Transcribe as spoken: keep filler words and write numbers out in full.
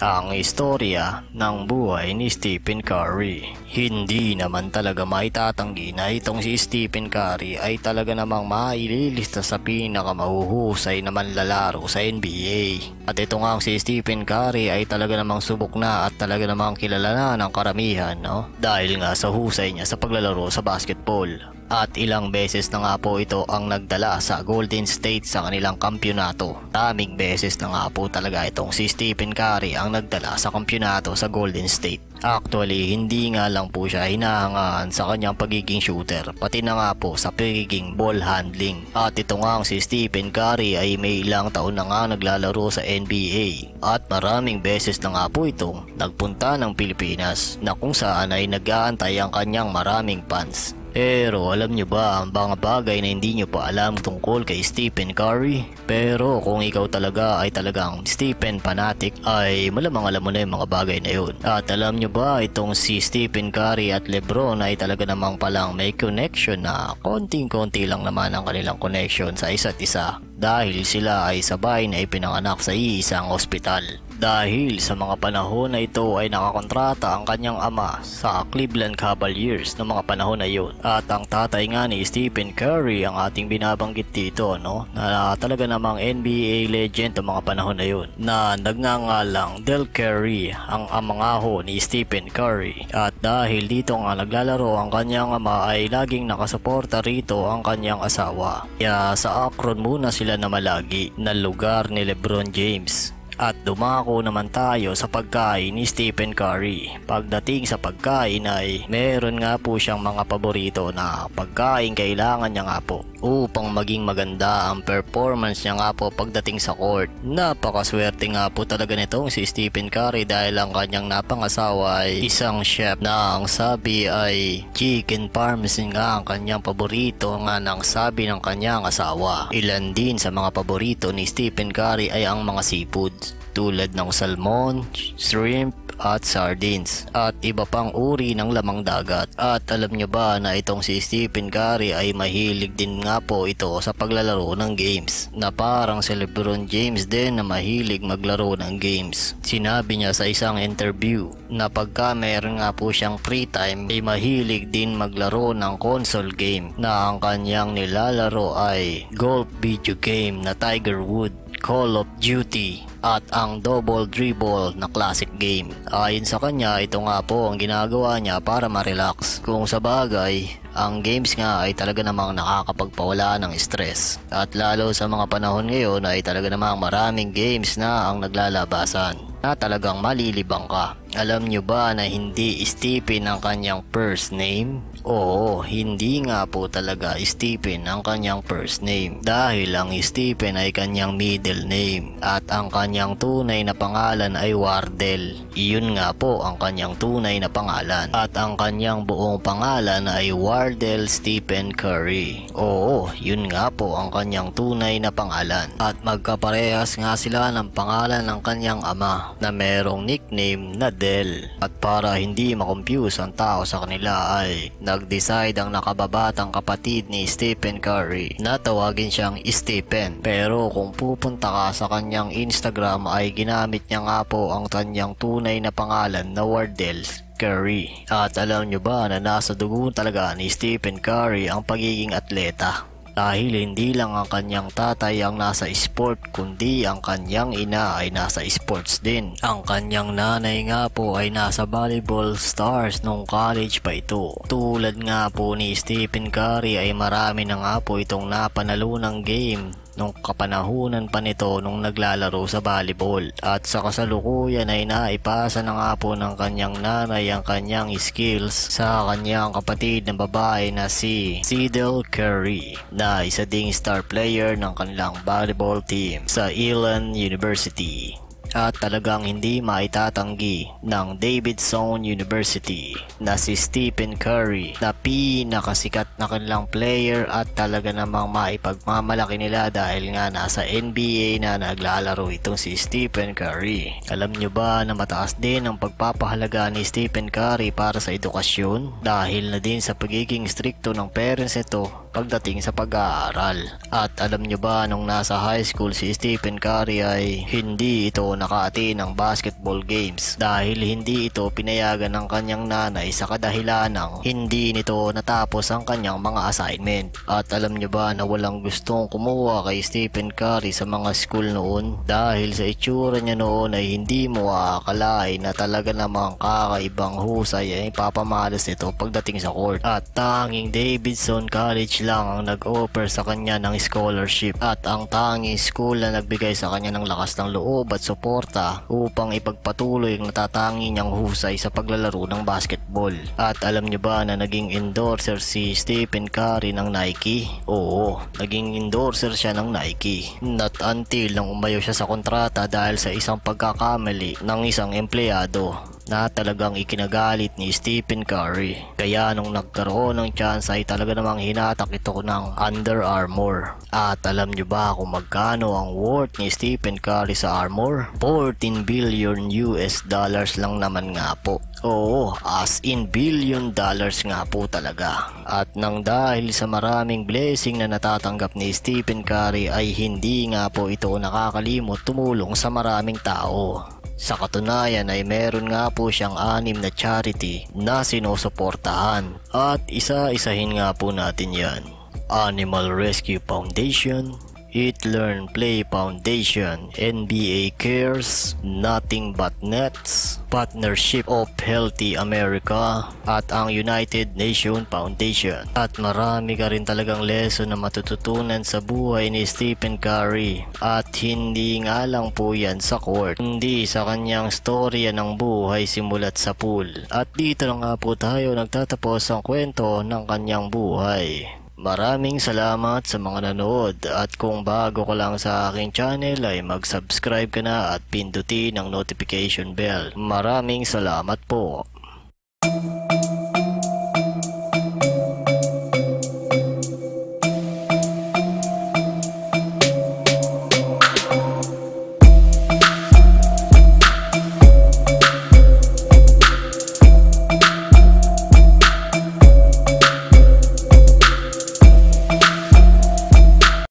Ang istorya ng buhay ni Stephen Curry. Hindi naman talaga maitatanggi na itong si Stephen Curry ay talaga namang maililista sa pinakamahuhusay na manlalaro sa N B A. At ito nga si Stephen Curry ay talaga namang subok na at talaga namang kilala na ng karamihan, no? Dahil nga sa husay niya sa paglalaro sa basketball. At ilang beses na nga po ito ang nagdala sa Golden State sa kanilang kampyonato. Daming beses na nga po talaga itong si Stephen Curry ang nagdala sa kampyonato sa Golden State. Actually, hindi nga lang po siya hinahangaan sa kanyang pagiging shooter, pati na nga po sa pagiging ball handling. At ito nga si Stephen Curry ay may ilang taon na nga naglalaro sa N B A. At maraming beses na nga po itong nagpunta ng Pilipinas na kung saan ay nag-aantay ang kanyang maraming fans. Pero alam nyo ba ang mga bagay na hindi nyo pa alam tungkol kay Stephen Curry? Pero kung ikaw talaga ay talagang Stephen fanatic ay malamang alam mo na yung mga bagay na yun. At alam nyo ba itong si Stephen Curry at LeBron ay talaga namang palang may connection na konting-konti lang naman ang kanilang connection sa isa't isa. Dahil sila ay sabay na ipinanganak sa iisang ospital. Dahil sa mga panahon na ito ay nakakontrata ang kanyang ama sa Cleveland Cavaliers noong mga panahon na yun. At ang tatay nga ni Stephen Curry ang ating binabanggit dito, no? Na talaga namang N B A legend noong mga panahon na yun. Na nagngangalang Del Curry ang amangaho ni Stephen Curry. At dahil dito nga naglalaro ang kanyang ama ay laging nakasuporta rito ang kanyang asawa. Kaya sa Akron muna sila namalagi na lugar ni LeBron James. At dumako naman tayo sa pagkain ni Stephen Curry. Pagdating sa pagkain ay meron nga po siyang mga paborito na pagkain kailangan niya nga po upang maging maganda ang performance niya nga po pagdating sa court. Napakaswerte nga po talaga nitong si Stephen Curry dahil ang kanyang napangasawa ay isang chef na ang sabi ay chicken parmesan nga ang kanyang paborito nga ng sabi ng kanyang asawa. Ilan din sa mga paborito ni Stephen Curry ay ang mga seafood tulad ng salmon, shrimp, at sardines at iba pang uri ng lamang dagat. At alam nyo ba na itong si Stephen Curry ay mahilig din nga po ito sa paglalaro ng games na parang si LeBron James din na mahilig maglaro ng games. Sinabi niya sa isang interview na pagka meron nga po siyang free time ay mahilig din maglaro ng console game na ang kanyang nilalaro ay golf video game na Tiger Woods, Call of Duty at ang double dribble na classic game. Ayon sa kanya, ito nga po ang ginagawa niya para ma-relax. Kung sa bagay, ang games nga ay talaga namang nakakapagpawala ng stress. At lalo sa mga panahon ngayon ay talaga namang maraming games na ang naglalabasan na talagang malilibang ka. Alam nyo ba na hindi Stephen ang kanyang first name? Oo, hindi nga po talaga Stephen ang kanyang first name dahil ang Stephen ay kanyang middle name at ang kanyang tunay na pangalan ay Wardell. Iyon nga po ang kanyang tunay na pangalan at ang kanyang buong pangalan ay Wardell Stephen Curry. Oo, yun nga po ang kanyang tunay na pangalan at magkaparehas nga sila ng pangalan ng kanyang ama na merong nickname na Del. At para hindi makompuse ang tao sa kanila ay nag-decide ang nakababatang kapatid ni Stephen Curry na tawagin siyang Stephen. Pero kung pupunta ka sa kanyang Instagram ay ginamit niya nga po ang kanyang tunay na pangalan na Wardell Curry. At alam nyo ba na nasa dugo talaga ni Stephen Curry ang pagiging atleta? Dahil hindi lang ang kanyang tatay ang nasa sport kundi ang kanyang ina ay nasa sports din. Ang kanyang nanay nga po ay nasa volleyball stars nung college pa ito. Tulad nga po ni Stephen Curry ay marami na nga po itong napanalunang game nung kapanahunan pa nito nung naglalaro sa volleyball. At sa kasalukuyan ay naipasa na nga po ng kanyang nanay ang kanyang skills sa kanyang kapatid na babae na si Del Curry na isa ding star player ng kanilang volleyball team sa Elon University. At talagang hindi maitatanggi ng Davidson University na si Stephen Curry na pinakasikat na kanilang player at talaga namang maipagmamalaki nila dahil nga nasa N B A na naglalaro itong si Stephen Curry. Alam nyo ba na mataas din ang pagpapahalaga ni Stephen Curry para sa edukasyon dahil na din sa pagiging strikto ng parents nito pagdating sa pag-aaral. At alam nyo ba nung nasa high school si Stephen Curry ay hindi ito nakaati ng basketball games dahil hindi ito pinayagan ng kanyang nanay sa kadahilan ng hindi nito natapos ang kanyang mga assignment. At alam niyo ba na walang gustong kumuha kay Stephen Curry sa mga school noon dahil sa itsura niya noon ay hindi mo aakalain na talaga namang kakaibang husay ay papamalas nito pagdating sa court. At tanging Davidson College lang ang nag-offer sa kanya ng scholarship at ang tanging school na nagbigay sa kanya ng lakas ng loob at suporta upang ipagpatuloy ang natatangi niyang husay sa paglalaro ng basketball. At alam niyo ba na naging endorser si Stephen Curry ng Nike? Oo, naging endorser siya ng Nike. Not until nang umayo siya sa kontrata dahil sa isang pagkakamali ng isang empleyado na talagang ikinagalit ni Stephen Curry. Kaya nung nagkaroon ng chance ay talaga namang hinatak ito ng Under Armour. At alam nyo ba kung magkano ang worth ni Stephen Curry sa Armour? fourteen billion US dollars lang naman nga po. Oo, as in billion dollars nga po talaga. At nang dahil sa maraming blessing na natatanggap ni Stephen Curry ay hindi nga po ito nakakalimot tumulong sa maraming tao. Sa katunayan ay meron nga po siyang anim na charity na sinusuportahan at isa-isahin nga po natin yan. Animal Rescue Foundation, Eat, Learn, Play Foundation, N B A Cares, Nothing but Nets, Partnership of Healthy America at ang United Nations Foundation. At marami ka rin talagang lesson na matututunan sa buhay ni Stephen Curry at hindi nga lang po yan sa court, hindi sa kanyang storya ng buhay simulat sa pool. At dito na nga po tayo nagtatapos ang kwento ng kanyang buhay. Maraming salamat sa mga nanood at kung bago ka lang sa aking channel ay mag-subscribe ka na at pindutin ang notification bell. Maraming salamat po.